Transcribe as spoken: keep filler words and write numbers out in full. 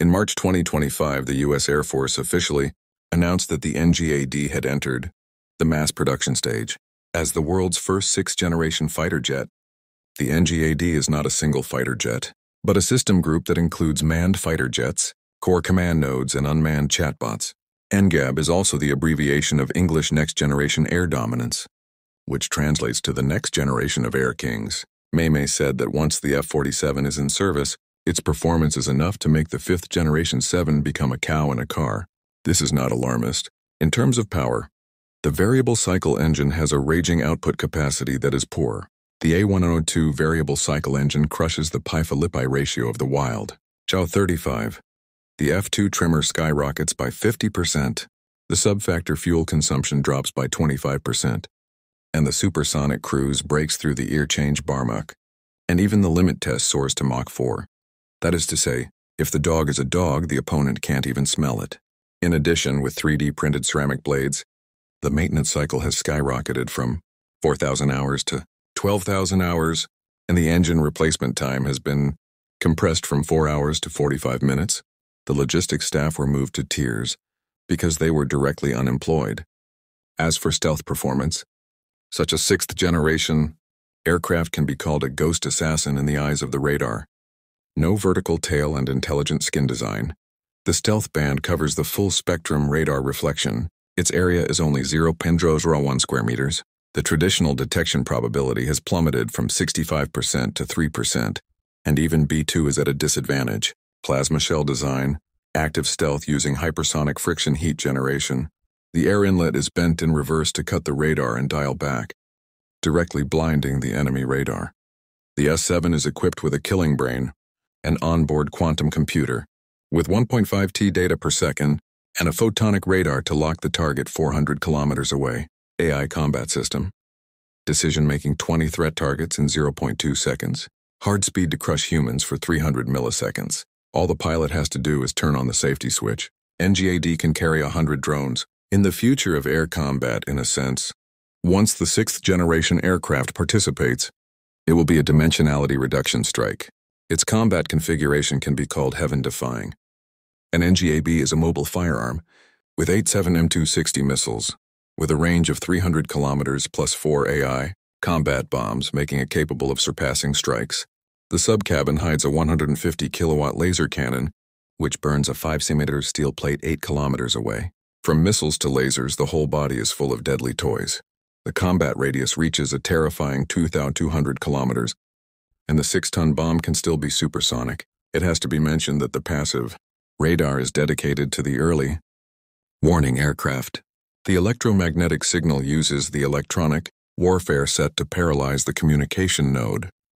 In March twenty twenty-five, the U S Air Force officially announced that the N GAD had entered the mass production stage as the world's first sixth-generation fighter jet. The N GAD is not a single fighter jet, but a system group that includes manned fighter jets, core command nodes, and unmanned chatbots. N GAB is also the abbreviation of English Next Generation Air Dominance, which translates to the next generation of Air Kings. Maymay said that once the F forty-seven is in service, its performance is enough to make the fifth generation seven become a cow in a car. This is not alarmist. In terms of power, the variable cycle engine has a raging output capacity that is poor. The A one oh two variable cycle engine crushes the Pi-Fa-Lippi ratio of the Wild. Chow thirty-five. The F two trimmer skyrockets by fifty percent, the subfactor fuel consumption drops by twenty-five percent, and the supersonic cruise breaks through the ear change barmach, and even the limit test soars to Mach four. That is to say, if the dog is a dog, the opponent can't even smell it. In addition, with three D printed ceramic blades, the maintenance cycle has skyrocketed from four thousand hours to twelve thousand hours, and the engine replacement time has been compressed from four hours to forty-five minutes. The logistics staff were moved to tears because they were directly unemployed. As for stealth performance, such a sixth-generation aircraft can be called a ghost assassin in the eyes of the radar. No vertical tail and intelligent skin design, the stealth band covers the full-spectrum radar reflection. Its area is only zero point zero zero one square meters. The traditional detection probability has plummeted from sixty-five percent to three percent, and even B two is at a disadvantage. Plasma shell design, active stealth using hypersonic friction heat generation. The air inlet is bent in reverse to cut the radar and dial back, directly blinding the enemy radar. The S seven is equipped with a killing brain, an onboard quantum computer, with one point five T data per second, and a photonic radar to lock the target four hundred kilometers away. A I combat system. Decision-making twenty threat targets in zero point two seconds. Hard speed to crush humans for three hundred milliseconds. All the pilot has to do is turn on the safety switch. N GAD can carry one hundred drones. In the future of air combat, in a sense, once the sixth-generation aircraft participates, it will be a dimensionality reduction strike. Its combat configuration can be called heaven-defying. An N GAB is a mobile firearm with eight seven M two sixty missiles, with a range of three hundred kilometers plus four A I combat bombs, making it capable of surpassing strikes. The subcabin hides a one hundred fifty kilowatt laser cannon, which burns a five centimeter steel plate eight kilometers away. From missiles to lasers, the whole body is full of deadly toys. The combat radius reaches a terrifying two thousand two hundred kilometers, and the six ton bomb can still be supersonic. It has to be mentioned that the passive radar is dedicated to the early warning aircraft. The electromagnetic signal uses the electronic warfare set to paralyze the communication node.